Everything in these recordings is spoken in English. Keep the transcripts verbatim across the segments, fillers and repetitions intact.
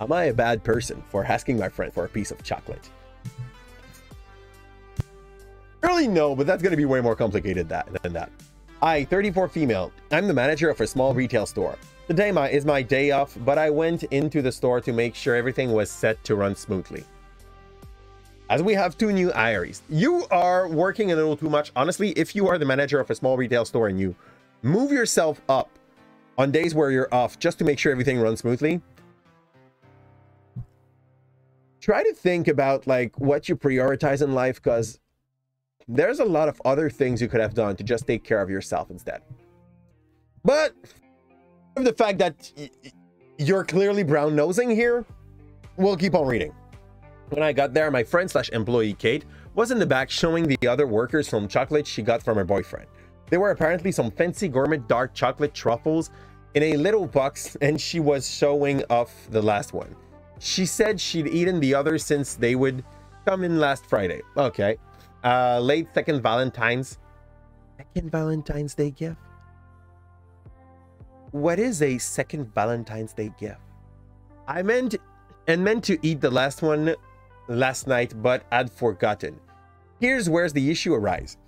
Am I a bad person for asking my friend for a piece of chocolate? Really, no, but that's going to be way more complicated that, than that. I, thirty-four female, I'm the manager of a small retail store. Today my, is my day off, but I went into the store to make sure everything was set to run smoothly. As we have two new I R Es. You are working a little too much. Honestly, if you are the manager of a small retail store and you move yourself up on days where you're off just to make sure everything runs smoothly, try to think about like what you prioritize in life, because there's a lot of other things you could have done to just take care of yourself instead. But the fact that you're clearly brown-nosing here, we'll keep on reading. When I got there, my friend slash employee Kate was in the back showing the other workers some chocolates she got from her boyfriend. They were apparently some fancy gourmet dark chocolate truffles in a little box, and she was showing off the last one. She said she'd eaten the others since they would come in last Friday. Okay. Uh, late second Valentine's... Second Valentine's Day gift? What is a second Valentine's Day gift? I meant... and meant to eat the last one last night, but I'd forgotten. Here's where's the issue arises.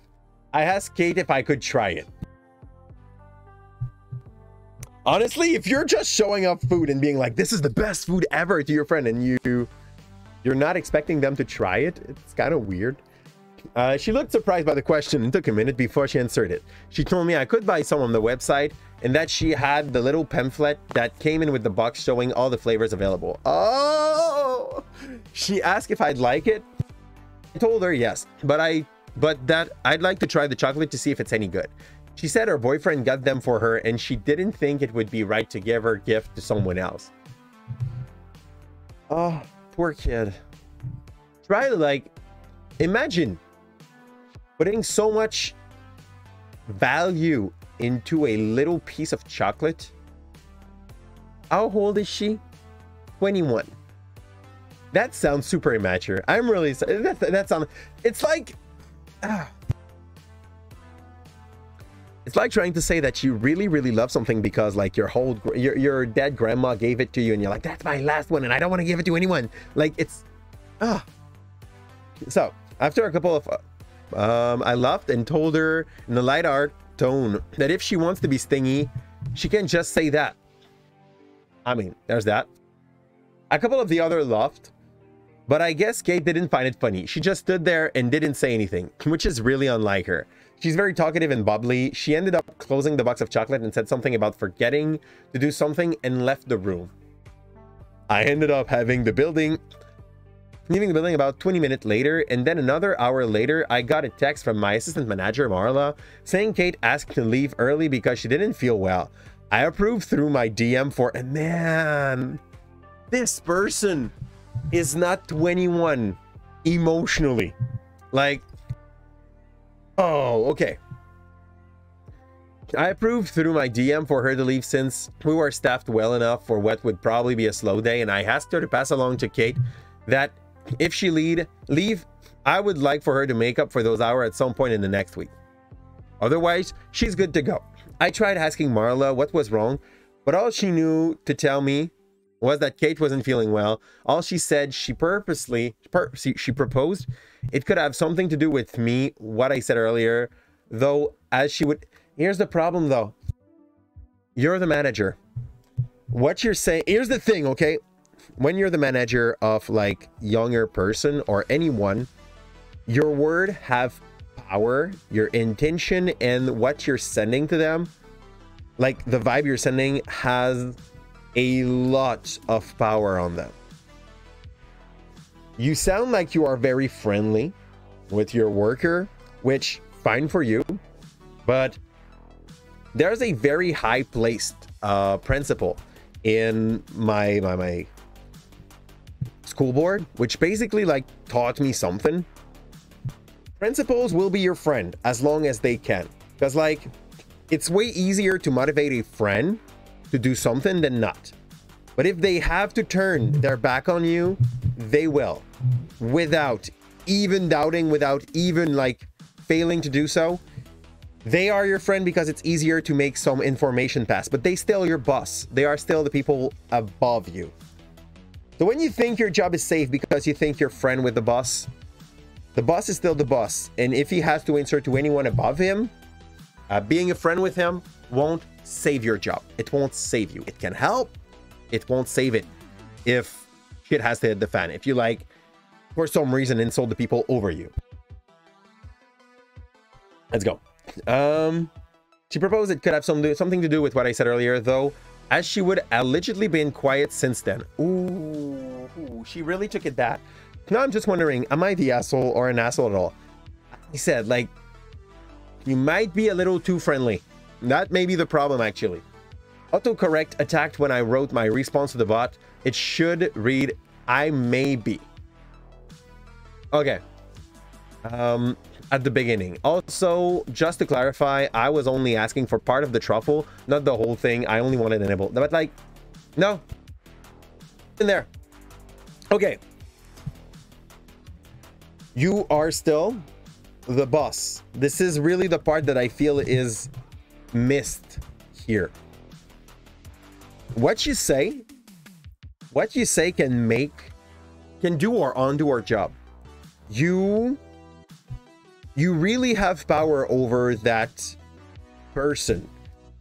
I asked Kate if I could try it. Honestly, if you're just showing up food and being like, this is the best food ever to your friend, and you, you're not expecting them to try it, it's kind of weird. Uh, she looked surprised by the question and took a minute before she answered it. She told me I could buy some on the website and that she had the little pamphlet that came in with the box showing all the flavors available. Oh! She asked if I'd like it. I told her yes, but I but that I'd like to try the chocolate to see if it's any good. She said her boyfriend got them for her and she didn't think it would be right to give her gift to someone else. Oh, poor kid. Try to like... imagine... putting so much value into a little piece of chocolate. How old is she? twenty-one. That sounds super immature. I'm really sorry. That, that sounds... It's like... Uh, it's like trying to say that you really, really love something because like your whole... Your, your dead grandma gave it to you and you're like, that's my last one and I don't want to give it to anyone. Like, it's... Uh. So, after a couple of... Uh, Um, I laughed and told her in a light art tone that if she wants to be stingy, she can just say that. I mean, there's that. A couple of the other laughed, but I guess Kate didn't find it funny. She just stood there and didn't say anything, which is really unlike her. She's very talkative and bubbly. She ended up closing the box of chocolate and said something about forgetting to do something and left the room. I ended up having the building... leaving the building about twenty minutes later, and then another hour later, I got a text from my assistant manager, Marla, saying Kate asked to leave early because she didn't feel well. I approved through my D M for, and man, this person is not twenty-one emotionally. Like, oh, okay. I approved through my D M for her to leave since we were staffed well enough for what would probably be a slow day, and I asked her to pass along to Kate that if she lead, leave, I would like for her to make up for those hours at some point in the next week. Otherwise, she's good to go. I tried asking Marla what was wrong, but all she knew to tell me was that Kate wasn't feeling well. All she said she purposely, pur she proposed it could have something to do with me, what I said earlier, though as she would... Here's the problem though. You're the manager. What you're saying... Here's the thing, okay? When you're the manager of like younger person or anyone, your word have power, your intention and what you're sending to them, like the vibe you're sending has a lot of power on them. You sound like you are very friendly with your worker, which fine for you, but there's a very high placed uh, principle in my, my, my, school board, which basically like taught me something. Principals will be your friend as long as they can, because like it's way easier to motivate a friend to do something than not. But if they have to turn their back on you, they will, without even doubting, without even like failing to do so. They are your friend because it's easier to make some information pass, but they still your boss. They are still the people above you. So when you think your job is safe because you think you're friend with the boss, the boss is still the boss. And if he has to answer to anyone above him, uh, being a friend with him won't save your job. It won't save you. It can help. It won't save it if shit has to hit the fan. If you, like, for some reason, insult the people over you. Let's go. Um, she proposed it could have some do, something to do with what I said earlier, though, as she would allegedly been quiet since then. Ooh, ooh, she really took it back. Now I'm just wondering, am I the asshole or an asshole at all? He said, like, you might be a little too friendly. That may be the problem, actually. Autocorrect attacked when I wrote my response to the bot. It should read, I may be. Okay. Um, at the beginning. Also, just to clarify, I was only asking for part of the truffle, not the whole thing. I only wanted an nibble. But, like, no. In there. Okay. You are still the boss. This is really the part that I feel is missed here. What you say, what you say can make, can do or undo our job. You, you really have power over that person.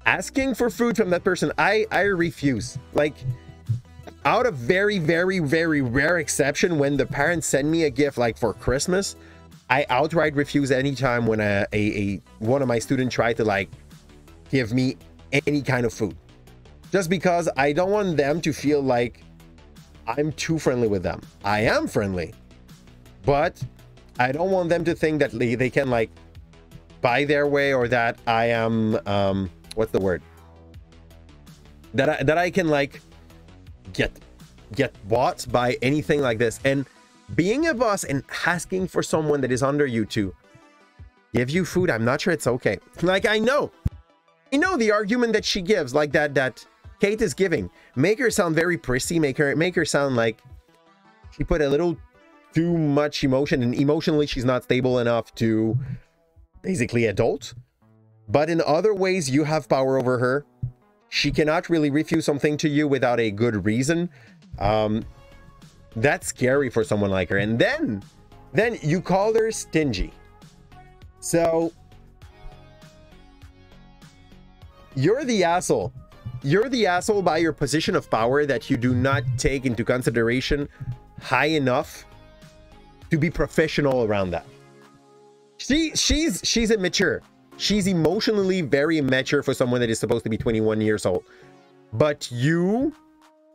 Asking for food from that person, I, I refuse. Like, out of very, very, very rare exception, when the parents send me a gift, like for Christmas, I outright refuse anytime when a, a, a one of my students tried to, like, give me any kind of food. Just because I don't want them to feel like I'm too friendly with them. I am friendly, but I don't want them to think that they can, like, buy their way, or that I am, um, what's the word? That I, that I can, like, get, get bought by anything like this. And being a boss and asking for someone that is under you to give you food, I'm not sure it's okay. Like, I know, you know, the argument that she gives, like that, that Kate is giving, make her sound very prissy, make her, make her sound like she put a little too much emotion, and emotionally she's not stable enough to basically adult. But in other ways, you have power over her. She cannot really refuse something to you without a good reason. Um, that's scary for someone like her. And then, then you call her stingy. So you're the asshole. You're the asshole by your position of power that you do not take into consideration high enough to be professional around that. She, she's, she's immature. She's emotionally very immature for someone that is supposed to be twenty-one years old. But you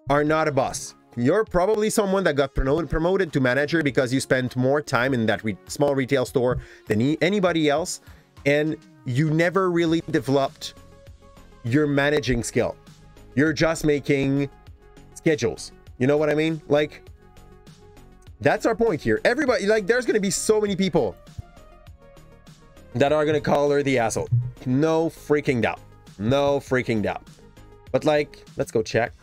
are not a boss. You're probably someone that got promoted, promoted to manager because you spent more time in that re small retail store than e anybody else. And you never really developed your managing skill. You're just making schedules. You know what I mean? Like, that's our point here. Everybody, like, there's going to be so many people that are going to call her the asshole. No freaking doubt. No freaking doubt. But, like, let's go check.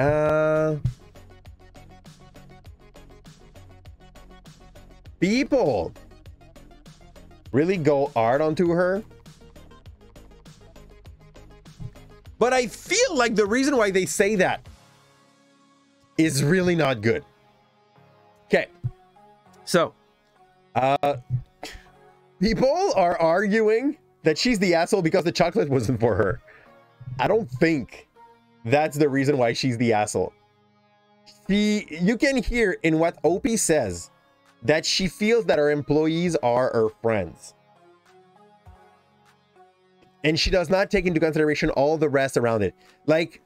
Uh, people really go hard onto her. But I feel like the reason why they say that is really not good. Okay. So, uh, people are arguing that she's the asshole because the chocolate wasn't for her. I don't think that's the reason why she's the asshole. She, you can hear in what O P says that she feels that her employees are her friends. And she does not take into consideration all the rest around it. Like,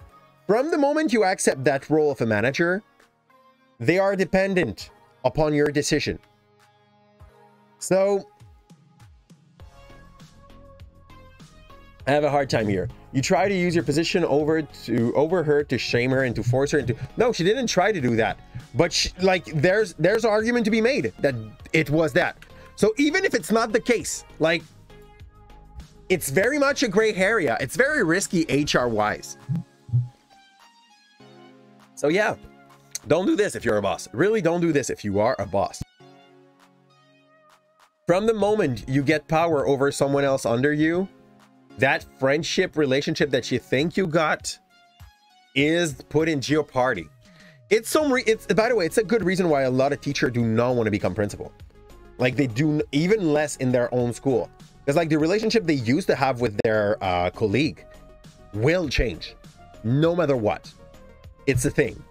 from the moment you accept that role of a manager, they are dependent upon your decision. So, I have a hard time here. You try to use your position over to over her to shame her and to force her into. No, she didn't try to do that. But she, like, there's there's an argument to be made that it was that. So even if it's not the case, like, it's very much a gray area. It's very risky H R wise. So yeah, don't do this if you're a boss. Really, don't do this if you are a boss. From the moment you get power over someone else under you, that friendship relationship that you think you got is put in jeopardy. It's some re it's by the way, it's a good reason why a lot of teachers do not want to become principal. Like they do even less in their own school. Because like the relationship they used to have with their uh, colleague will change no matter what. It's a thing.